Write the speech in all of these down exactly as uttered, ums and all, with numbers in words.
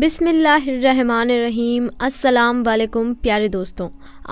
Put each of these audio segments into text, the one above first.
बिस्मिल्लाहिर्रहमानिर्रहीम। अस्सलाम वालेकुम प्यारे दोस्तों,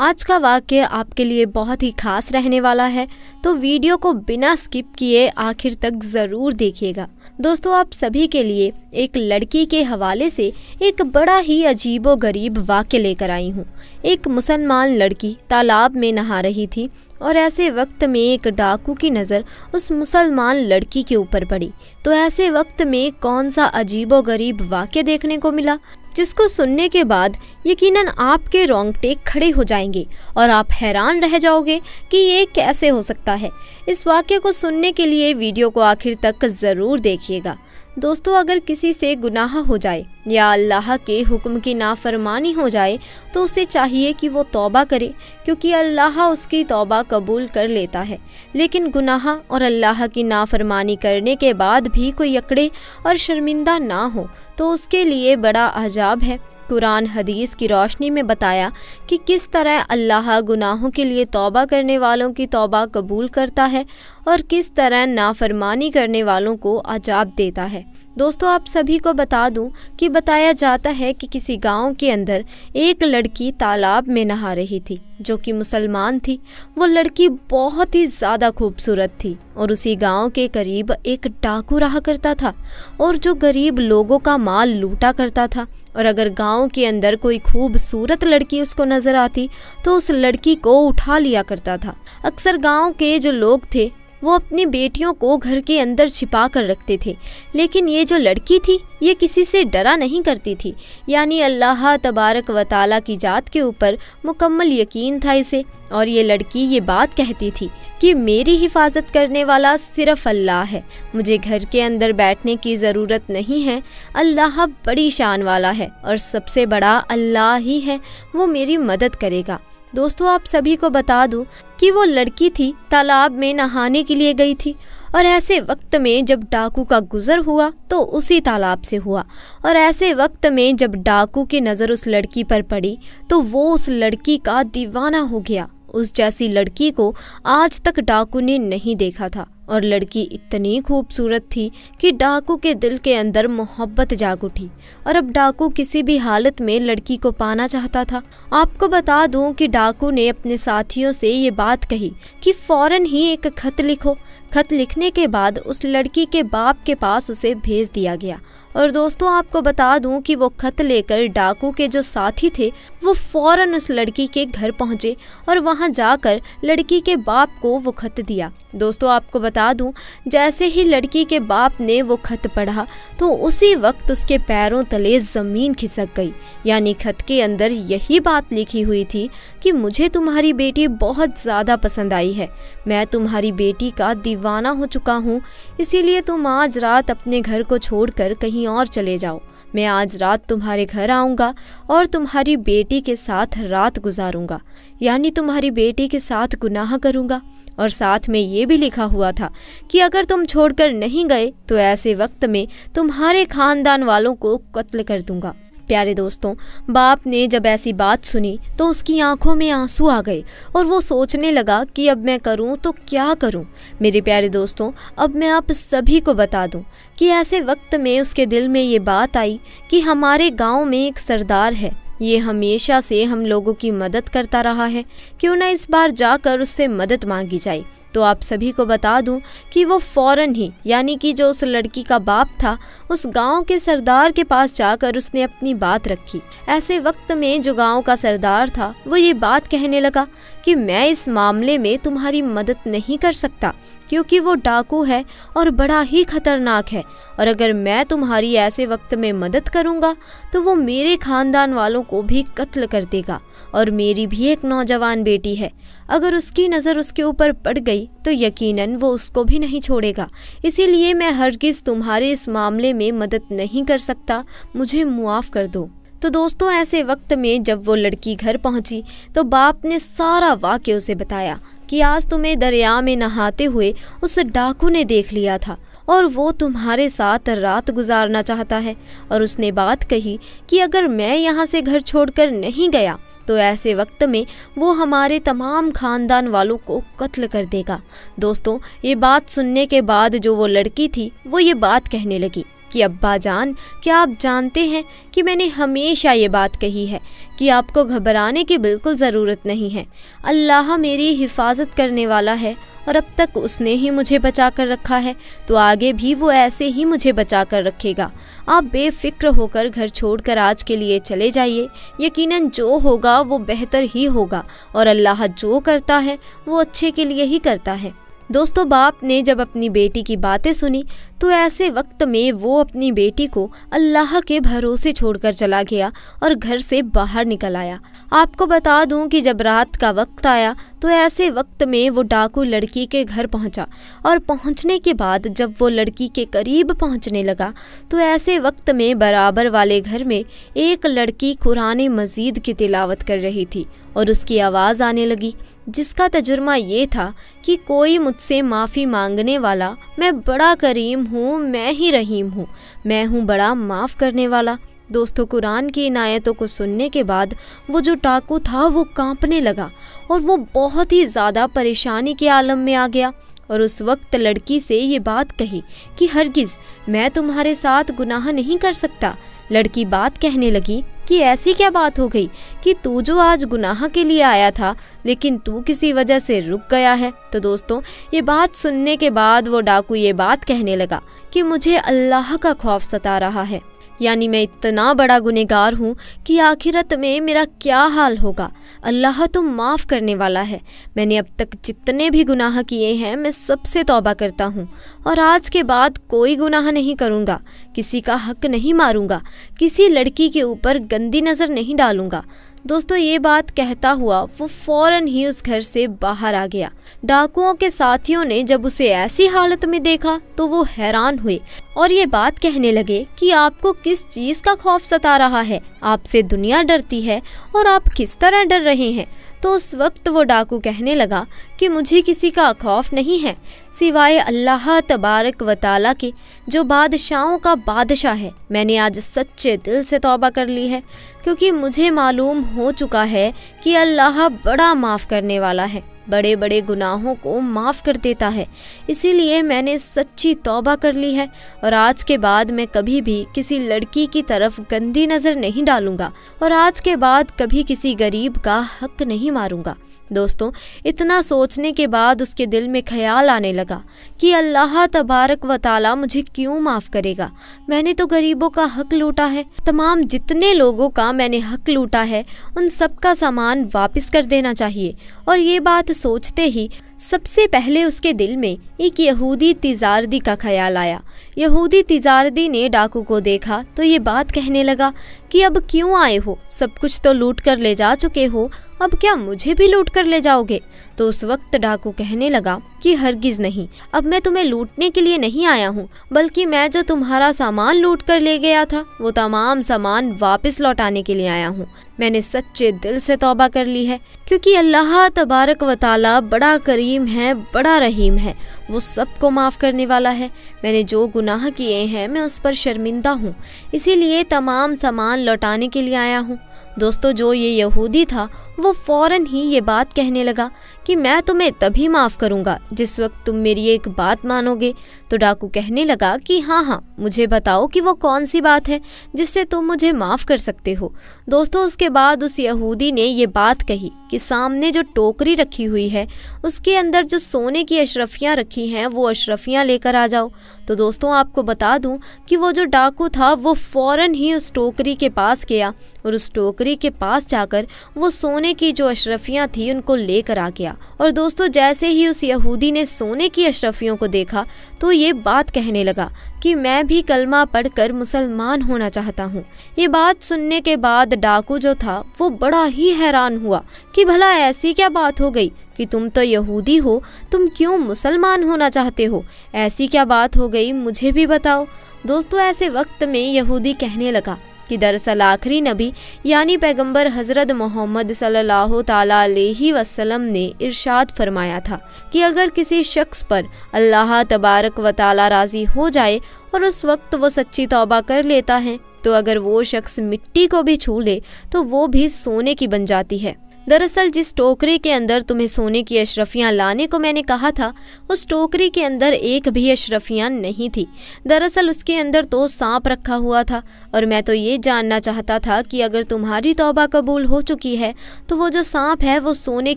आज का वाक्य आपके लिए बहुत ही खास रहने वाला है, तो वीडियो को बिना स्किप किए आखिर तक ज़रूर देखिएगा। दोस्तों, आप सभी के लिए एक लड़की के हवाले से एक बड़ा ही अजीबोगरीब वाक्य लेकर आई हूँ। एक मुसलमान लड़की तालाब में नहा रही थी और ऐसे वक्त में एक डाकू की नज़र उस मुसलमान लड़की के ऊपर पड़ी। तो ऐसे वक्त में कौन सा अजीबोगरीब वाक्य देखने को मिला, जिसको सुनने के बाद यकीनन आपके रोंगटे खड़े हो जाएंगे और आप हैरान रह जाओगे कि ये कैसे हो सकता है। इस वाक्य को सुनने के लिए वीडियो को आखिर तक ज़रूर देखिएगा। दोस्तों, अगर किसी से गुनाह हो जाए या अल्लाह के हुक्म की नाफरमानी हो जाए तो उसे चाहिए कि वो तौबा करे, क्योंकि अल्लाह उसकी तौबा कबूल कर लेता है। लेकिन गुनाह और अल्लाह की नाफरमानी करने के बाद भी कोई अकड़े और शर्मिंदा ना हो तो उसके लिए बड़ा अजाब है। कुरान हदीस की रोशनी में बताया कि किस तरह अल्लाह गुनाहों के लिए तौबा करने वालों की तौबा कबूल करता है और किस तरह नाफरमानी करने वालों को अजाब देता है। दोस्तों, आप सभी को बता दूं कि बताया जाता है कि किसी गांव के अंदर एक लड़की तालाब में नहा रही थी जो कि मुसलमान थी। वो लड़की बहुत ही ज़्यादा खूबसूरत थी और उसी गांव के करीब एक डाकू रहा करता था और जो गरीब लोगों का माल लूटा करता था। और अगर गांव के अंदर कोई खूबसूरत लड़की उसको नज़र आती तो उस लड़की को उठा लिया करता था। अक्सर गाँव के जो लोग थे वो अपनी बेटियों को घर के अंदर छिपा कर रखते थे, लेकिन ये जो लड़की थी ये किसी से डरा नहीं करती थी। यानी अल्लाह तबारक व तआला की जात के ऊपर मुकम्मल यकीन था इसे, और ये लड़की ये बात कहती थी कि मेरी हिफाजत करने वाला सिर्फ अल्लाह है, मुझे घर के अंदर बैठने की ज़रूरत नहीं है। अल्लाह बड़ी शान वाला है और सबसे बड़ा अल्लाह ही है, वो मेरी मदद करेगा। दोस्तों, आप सभी को बता दूं कि वो लड़की थी तालाब में नहाने के लिए गई थी और ऐसे वक्त में जब डाकू का गुज़र हुआ तो उसी तालाब से हुआ। और ऐसे वक्त में जब डाकू की नज़र उस लड़की पर पड़ी तो वो उस लड़की का दीवाना हो गया। उस जैसी लड़की को आज तक डाकू ने नहीं देखा था और लड़की इतनी खूबसूरत थी कि डाकू के दिल के अंदर मोहब्बत जाग उठी और अब डाकू किसी भी हालत में लड़की को पाना चाहता था। आपको बता दूं कि डाकू ने अपने साथियों से ये बात कही कि फौरन ही एक खत लिखो। खत लिखने के बाद उस लड़की के बाप के पास उसे भेज दिया गया। और दोस्तों, आपको बता दूं कि वो खत लेकर डाकू के जो साथी थे वो फौरन उस लड़की के घर पहुंचे और वहां जाकर लड़की के बाप को वो खत दिया। दोस्तों, आपको बता दूं जैसे ही लड़की के बाप ने वो खत पढ़ा तो उसी वक्त उसके पैरों तले ज़मीन खिसक गई। यानी खत के अंदर यही बात लिखी हुई थी कि मुझे तुम्हारी बेटी बहुत ज़्यादा पसंद आई है, मैं तुम्हारी बेटी का दीवाना हो चुका हूँ, इसीलिए तुम आज रात अपने घर को छोड़कर कहीं और चले जाओ। मैं आज रात तुम्हारे घर आऊँगा और तुम्हारी बेटी के साथ रात गुजारूँगा, यानी तुम्हारी बेटी के साथ गुनाह करूँगा। और साथ में ये भी लिखा हुआ था कि अगर तुम छोड़कर नहीं गए तो ऐसे वक्त में तुम्हारे खानदान वालों को कत्ल कर दूंगा। प्यारे दोस्तों, बाप ने जब ऐसी बात सुनी तो उसकी आंखों में आंसू आ गए और वो सोचने लगा कि अब मैं करूं तो क्या करूं। मेरे प्यारे दोस्तों, अब मैं आप सभी को बता दूं कि ऐसे वक्त में उसके दिल में ये बात आई कि हमारे गाँव में एक सरदार है, ये हमेशा से हम लोगों की मदद करता रहा है, क्यों ना इस बार जाकर उससे मदद मांगी जाए। तो आप सभी को बता दूं कि वो फौरन ही यानी कि जो उस लड़की का बाप था उस गांव के सरदार के पास जाकर उसने अपनी बात रखी। ऐसे वक्त में जो गांव का सरदार था वो ये बात कहने लगा कि मैं इस मामले में तुम्हारी मदद नहीं कर सकता, क्योंकि वो डाकू है और बड़ा ही खतरनाक है, और अगर मैं तुम्हारी ऐसे वक्त में मदद करूँगा तो वो मेरे खानदान वालों को भी कत्ल कर देगा। और मेरी भी एक नौजवान बेटी है, अगर उसकी नज़र उसके ऊपर पड़ गई तो यकीनन वो उसको भी नहीं छोड़ेगा, इसीलिए मैं हरगिज़ तुम्हारे इस मामले में मदद नहीं कर सकता, मुझे मुआफ़ कर दो। तो दोस्तों, ऐसे वक्त में जब वो लड़की घर पहुंची तो बाप ने सारा वाक़या उसे बताया कि आज तुम्हें दरिया में नहाते हुए उस डाकू ने देख लिया था और वो तुम्हारे साथ रात गुजारना चाहता है। और उसने बात कही कि अगर मैं यहाँ से घर छोड़कर नहीं गया तो ऐसे वक्त में वो हमारे तमाम खानदान वालों को कत्ल कर देगा। दोस्तों, ये बात सुनने के बाद जो वो लड़की थी वो ये बात कहने लगी कि अब्बा जान, क्या आप जानते हैं कि मैंने हमेशा ये बात कही है कि आपको घबराने की बिल्कुल ज़रूरत नहीं है। अल्लाह मेरी हिफाजत करने वाला है और अब तक उसने ही मुझे बचा कर रखा है, तो आगे भी वो ऐसे ही मुझे बचा कर रखेगा। आप बेफिक्र होकर घर छोड़कर आज के लिए चले जाइए। यकीनन जो होगा वो बेहतर ही होगा और अल्लाह जो करता है वो अच्छे के लिए ही करता है। दोस्तों, बाप ने जब अपनी बेटी की बातें सुनी तो ऐसे वक्त में वो अपनी बेटी को अल्लाह के भरोसे छोड़कर चला गया और घर से बाहर निकल आया। आपको बता दूं कि जब रात का वक्त आया तो ऐसे वक्त में वो डाकू लड़की के घर पहुंचा और पहुंचने के बाद जब वो लड़की के करीब पहुंचने लगा तो ऐसे वक्त में बराबर वाले घर में एक लड़की कुरान मजीद की तिलावत कर रही थी और उसकी आवाज़ आने लगी, जिसका तजुर्मा ये था कि कोई मुझसे माफ़ी मांगने वाला, मैं बड़ा करीम हूँ, मैं ही रहीम हूँ, मैं हूँ बड़ा माफ़ करने वाला। दोस्तों, कुरान की इनायतों को सुनने के बाद वो जो डाकू था वो कांपने लगा और वो बहुत ही ज़्यादा परेशानी के आलम में आ गया और उस वक्त लड़की से ये बात कही कि हरगिज़ मैं तुम्हारे साथ गुनाह नहीं कर सकता। लड़की बात कहने लगी कि ऐसी क्या बात हो गई कि तू जो आज गुनाह के लिए आया था लेकिन तू किसी वजह से रुक गया है। तो दोस्तों, ये बात सुनने के बाद वो डाकू ये बात कहने लगा कि मुझे अल्लाह का खौफ सता रहा है, यानी मैं इतना बड़ा गुनहगार हूँ कि आखिरत में मेरा क्या हाल होगा। अल्लाह तो माफ़ करने वाला है, मैंने अब तक जितने भी गुनाह किए हैं मैं सबसे तौबा करता हूँ और आज के बाद कोई गुनाह नहीं करूँगा, किसी का हक नहीं मारूँगा, किसी लड़की के ऊपर गंदी नज़र नहीं डालूँगा। दोस्तों, ये बात कहता हुआ वो फौरन ही उस घर से बाहर आ गया। डाकुओं के साथियों ने जब उसे ऐसी हालत में देखा तो वो हैरान हुए और ये बात कहने लगे कि आपको किस चीज़ का खौफ सता रहा है, आपसे दुनिया डरती है और आप किस तरह डर रहे हैं। तो उस वक्त वो डाकू कहने लगा कि मुझे किसी का खौफ नहीं है सिवाय अल्लाह तबारक व तआला के, जो बादशाहों का बादशाह है। मैंने आज सच्चे दिल से तौबा कर ली है क्योंकि मुझे मालूम हो चुका है कि अल्लाह बड़ा माफ़ करने वाला है, बड़े बड़े गुनाहों को माफ़ कर देता है। इसीलिए मैंने सच्ची तौबा कर ली है और आज के बाद मैं कभी भी किसी लड़की की तरफ गंदी नज़र नहीं डालूँगा और आज के बाद कभी किसी गरीब का हक नहीं मारूँगा। दोस्तों, इतना सोचने के बाद उसके दिल में ख्याल आने लगा कि अल्लाह तबारक व तआला मुझे क्यों माफ़ करेगा, मैंने तो गरीबों का हक लूटा है, तमाम जितने लोगों का मैंने हक लूटा है उन सब का सामान वापस कर देना चाहिए। और ये बात सोचते ही सबसे पहले उसके दिल में एक यहूदी तिजारदी का ख्याल आया। यहूदी तिजारदी ने डाकू को देखा तो ये बात कहने लगा कि अब क्यों आए हो, सब कुछ तो लूट कर ले जा चुके हो, अब क्या मुझे भी लूट कर ले जाओगे। तो उस वक्त डाकू कहने लगा कि हरगिज़ नहीं, अब मैं तुम्हें लूटने के लिए नहीं आया हूँ, बल्कि मैं जो तुम्हारा सामान लूट कर ले गया था वो तमाम सामान वापस लौटाने के लिए आया हूँ। मैंने सच्चे दिल से तौबा कर ली है क्योंकि अल्लाह तबारक व तआला बड़ा करीम है, बड़ा रहीम है, वो सबको माफ़ करने वाला है। मैंने जो गुनाह किए हैं मैं उस पर शर्मिंदा हूँ, इसीलिए तमाम सामान लौटाने के लिए आया हूँ। दोस्तों, जो ये यहूदी था वो फ़ौरन ही ये बात कहने लगा कि मैं तुम्हें तभी माफ़ करूँगा जिस वक्त तुम मेरी एक बात मानोगे। तो डाकू कहने लगा कि हाँ हाँ मुझे बताओ कि वो कौन सी बात है जिससे तुम मुझे माफ़ कर सकते हो। दोस्तों, उसके बाद उस यहूदी ने ये बात कही कि सामने जो टोकरी रखी हुई है उसके अंदर जो सोने की अशरफियाँ रखी हैं वो अशरफियाँ लेकर आ जाओ। तो दोस्तों, आपको बता दूँ कि वो जो डाकू था वो फ़ौरन ही उस टोकरी के पास गया और उस टोकरी के पास जाकर वो सोने की जो अशरफियाँ थी उनको लेकर आ गया। और दोस्तों, जैसे ही उस यहूदी ने सोने की अशरफियों को देखा तो ये बात कहने लगा कि मैं भी कलमा पढ़कर मुसलमान होना चाहता हूँ। ये बात सुनने के बाद डाकू जो था वो बड़ा ही हैरान हुआ कि भला ऐसी क्या बात हो गई कि तुम तो यहूदी हो, तुम क्यों मुसलमान होना चाहते हो, ऐसी क्या बात हो गई मुझे भी बताओ। दोस्तों, ऐसे वक्त में यहूदी कहने लगा कि दरअसल आखिरी नबी यानी पैगंबर हज़रत मोहम्मद सल्लल्लाहु ताला अलैहि वसल्लम ने इरशाद फरमाया था कि अगर किसी शख्स पर अल्लाह तबारक व ताला राज़ी हो जाए और उस वक्त वो सच्ची तौबा कर लेता है तो अगर वो शख्स मिट्टी को भी छू ले तो वो भी सोने की बन जाती है। दरअसल जिस टोकरी के अंदर तुम्हें सोने की अशरफियाँ लाने को मैंने कहा था, उस टोकरी के अंदर एक भी अशरफियाँ नहीं थी। दरअसल उसके अंदर तो सांप रखा हुआ था, और मैं तो ये जानना चाहता था कि अगर तुम्हारी तौबा कबूल हो चुकी है तो वो जो सांप है वो सोने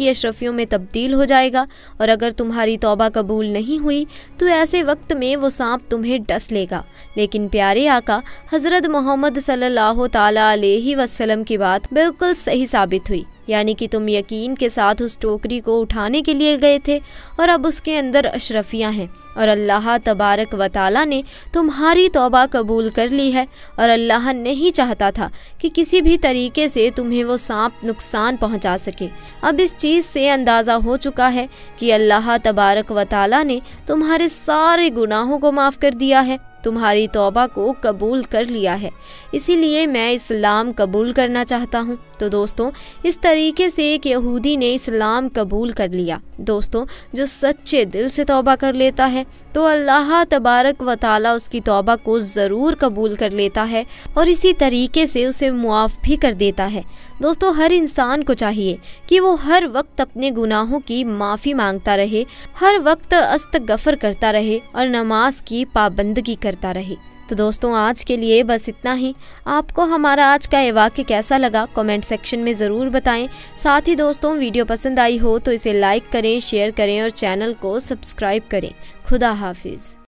की अशरफियों में तब्दील हो जाएगा, और अगर तुम्हारी तौबा कबूल नहीं हुई तो ऐसे वक्त में वो सांप तुम्हें डस लेगा। लेकिन प्यारे आका हज़रत मोहम्मद सल्लल्लाहु ताला अलैहि वसल्लम की बात बिल्कुल सही साबित हुई, यानी कि तुम यकीन के साथ उस टोकरी को उठाने के लिए गए थे और अब उसके अंदर अशरफियाँ हैं, और अल्लाह तबारक व तआला ने तुम्हारी तौबा कबूल कर ली है, और अल्लाह नहीं चाहता था कि किसी भी तरीके से तुम्हें वो सांप नुकसान पहुंचा सके। अब इस चीज़ से अंदाज़ा हो चुका है कि अल्लाह तबारक व तआला ने तुम्हारे सारे गुनाहों को माफ़ कर दिया है, तुम्हारी तौबा को कबूल कर लिया है। इसीलिए मैं इस्लाम कबूल करना चाहता हूँ। तो दोस्तों, इस तरीके से एक यहूदी ने इस्लाम कबूल कर लिया। दोस्तों, जो सच्चे दिल से तौबा कर लेता है तो अल्लाह तबारक व तआला उसकी तौबा को ज़रूर कबूल कर लेता है, और इसी तरीके से उसे मुआफ़ भी कर देता है। दोस्तों, हर इंसान को चाहिए कि वो हर वक्त अपने गुनाहों की माफ़ी मांगता रहे, हर वक्त अस्तगफर करता रहे और नमाज की पाबंदगी करता रहे। तो दोस्तों, आज के लिए बस इतना ही। आपको हमारा आज का ये वाक्य कैसा लगा, कमेंट सेक्शन में ज़रूर बताएं। साथ ही दोस्तों, वीडियो पसंद आई हो तो इसे लाइक करें, शेयर करें और चैनल को सब्सक्राइब करें। खुदा हाफिज़।